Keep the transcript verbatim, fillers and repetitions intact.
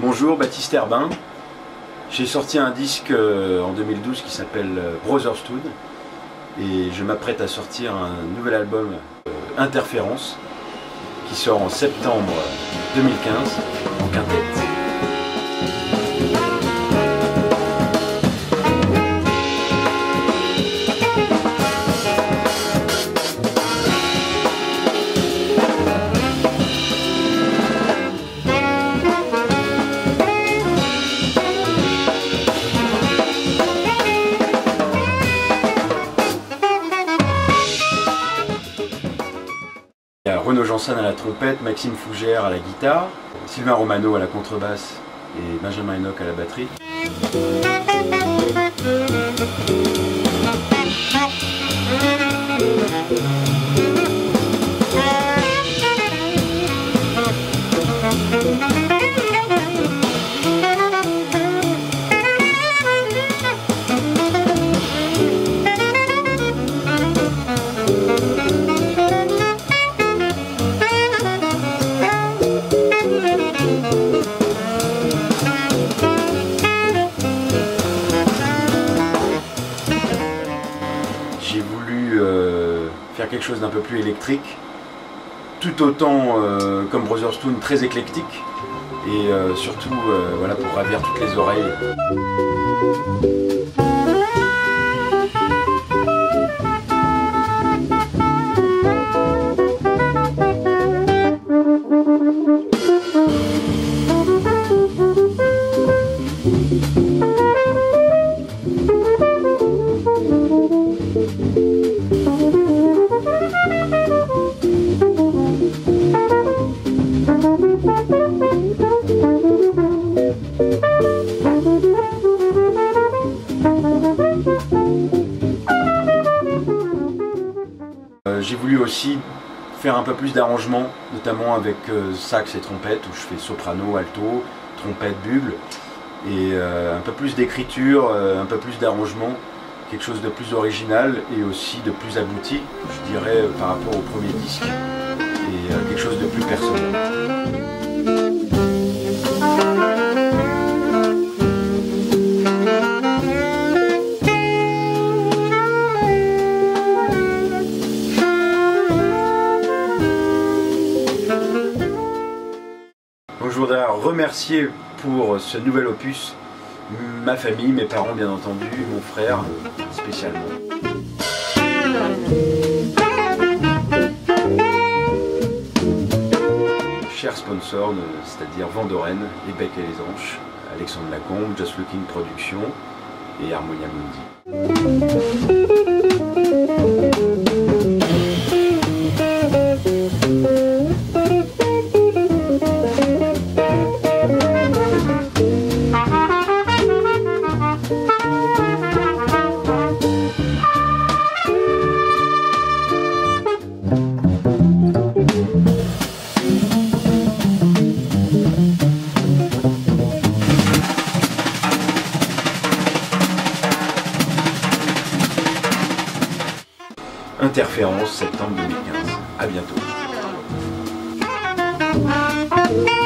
Bonjour, Baptiste Herbin. J'ai sorti un disque en deux mille douze qui s'appelle Brother Stoon et je m'apprête à sortir un nouvel album, Interférences, qui sort en septembre deux mille quinze en quintette. Renaud Gensane à la trompette, Maxime Foucher à la guitare, Sylvain Romano à la contrebasse et Benjamin Henocq à la batterie. Faire quelque chose d'un peu plus électrique, tout autant euh, comme Brother Stoon, très éclectique et euh, surtout euh, voilà, pour ravir toutes les oreilles. J'ai voulu aussi faire un peu plus d'arrangements, notamment avec euh, sax et trompette, où je fais soprano, alto, trompette, bugle, et euh, un peu plus d'écriture, euh, un peu plus d'arrangement, quelque chose de plus original et aussi de plus abouti, je dirais, euh, par rapport au premier disque, et euh, quelque chose de plus personnel. Je voudrais remercier pour ce nouvel opus ma famille, mes parents bien entendu, mon frère spécialement. Chers sponsors, c'est-à-dire Vandoren, Les Becs et les Anches, Alexandre Lacombe, Just Looking Productions et Harmonia Mundi. Interférences, septembre deux mille quinze. À bientôt.